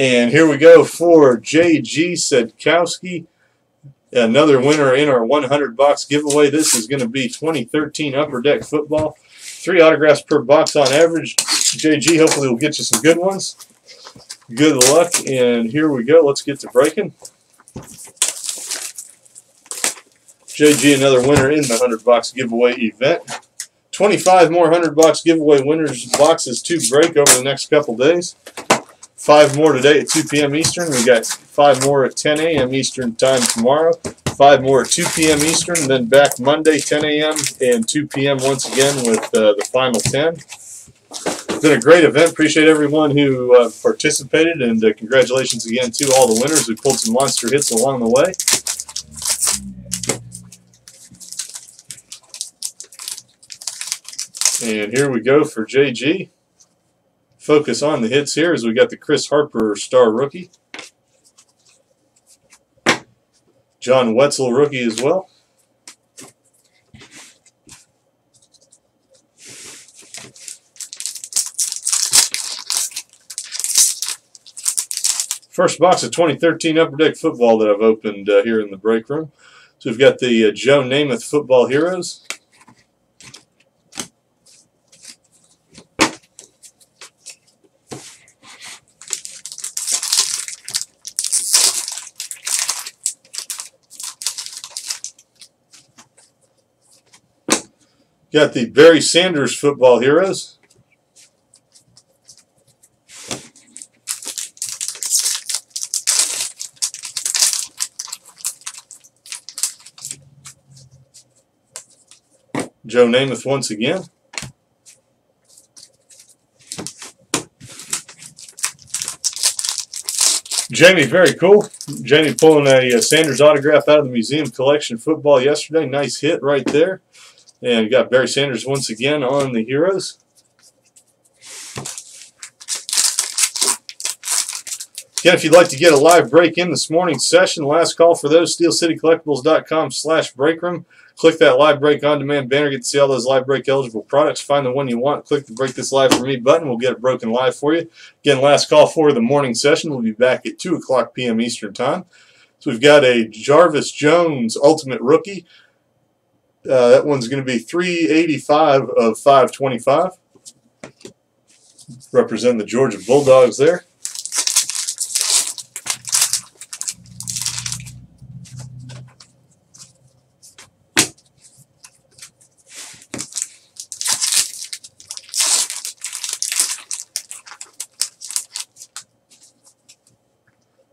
And here we go for J.G. Sedkowski, another winner in our 100-box giveaway. This is going to be 2013 Upper Deck Football. 3 autographs per box on average. J.G., hopefully we'll get you some good ones. Good luck, and here we go. Let's get to breaking. J.G., another winner in the 100-box giveaway event. 25 more 100-box giveaway winners boxes to break over the next couple days. 5 more today at 2 p.m. Eastern. We got 5 more at 10 a.m. Eastern time tomorrow. 5 more at 2 p.m. Eastern. Then back Monday, 10 a.m. and 2 p.m. once again with the final 10. It's been a great event. Appreciate everyone who participated, and congratulations again to all the winners who pulled some monster hits along the way. And here we go for JG. Focus on the hits here as we got the Chris Harper star rookie. John Wetzel rookie as well. First box of 2013 Upper Deck Football that I've opened here in the break room. So we've got the Joe Namath Football Heroes. Got the Barry Sanders Football Heroes. Joe Namath once again. Jamie, very cool. Jamie pulling a Sanders autograph out of the Museum Collection Football yesterday. Nice hit right there. And we got Barry Sanders once again on the Heroes. Again, if you'd like to get a live break in this morning's session, last call for those, steelcitycollectibles.com/breakroom. Click that live break on demand banner, get to see all those live break eligible products. Find the one you want, click the break this live for me button, we'll get it broken live for you. Again, last call for the morning session, we'll be back at 2 o'clock p.m. Eastern Time. So we've got a Jarvis Jones Ultimate Rookie. That one's going to be 385 of 525. Representing the Georgia Bulldogs there.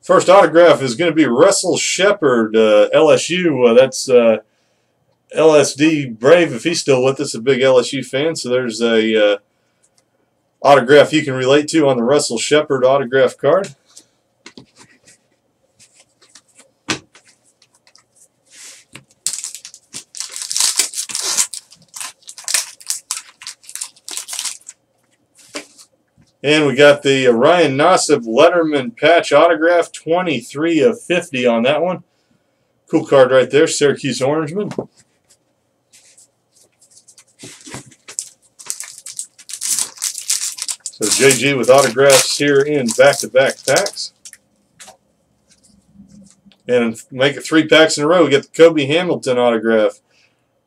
First autograph is going to be Russell Shepard, LSU. That's LSD Brave, if he's still with us, a big LSU fan. So there's a autograph you can relate to on the Russell Shepard autograph card. And we got the Ryan Nassib Letterman patch autograph, 23 of 50 on that one. Cool card right there, Syracuse Orangeman. So JG with autographs here in back-to-back packs. And make it 3 packs in a row. We get the Kobe Hamilton autograph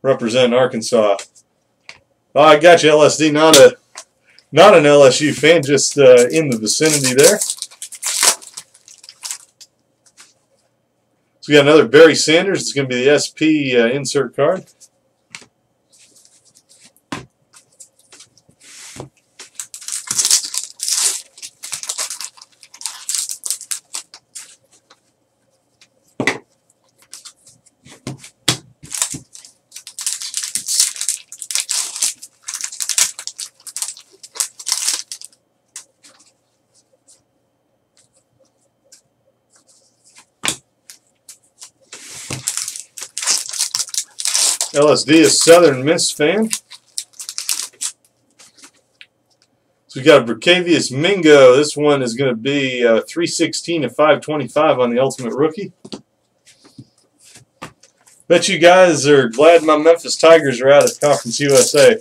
representing Arkansas. Oh, I got you, LSD. Not an LSU fan, just in the vicinity there. So we got another Barry Sanders. It's going to be the SP insert card. LSD is Southern Miss fan. So we've got a Brecavius Mingo. This one is going to be 316 of 525 on the Ultimate Rookie. Bet you guys are glad my Memphis Tigers are out of Conference USA.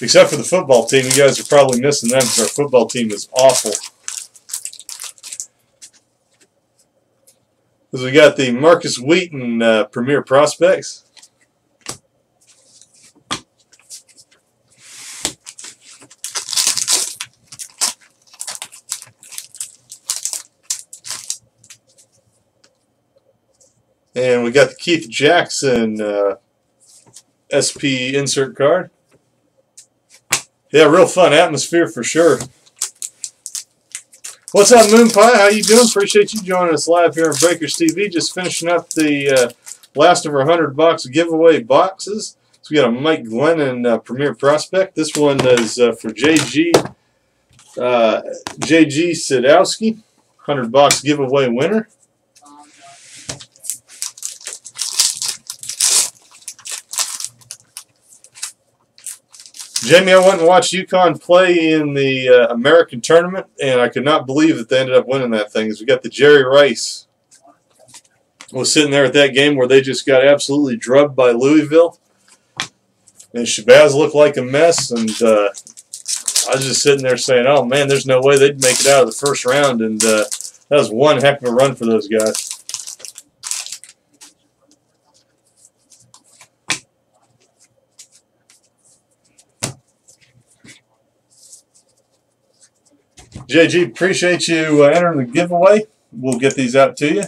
Except for the football team. You guys are probably missing them because our football team is awful. Because we got the Marcus Wheaton Premier Prospects. And we got the Keith Jackson SP insert card. Yeah, real fun atmosphere for sure. What's up, Moon Pie? How you doing? Appreciate you joining us live here on Breakers TV. Just finishing up the last of our 100-box giveaway boxes. So we got a Mike Glennon Premier Prospect. This one is for J.G. Sedkowski, 100-box giveaway winner. Jamie, I went and watched UConn play in the American tournament, and I could not believe that they ended up winning that thing. We got the Jerry Rice. I was sitting there at that game where they just got absolutely drubbed by Louisville. And Shabazz looked like a mess, and I was just sitting there saying, oh, man, there's no way they'd make it out of the first round. And that was one heck of a run for those guys. JG, appreciate you entering the giveaway. We'll get these out to you.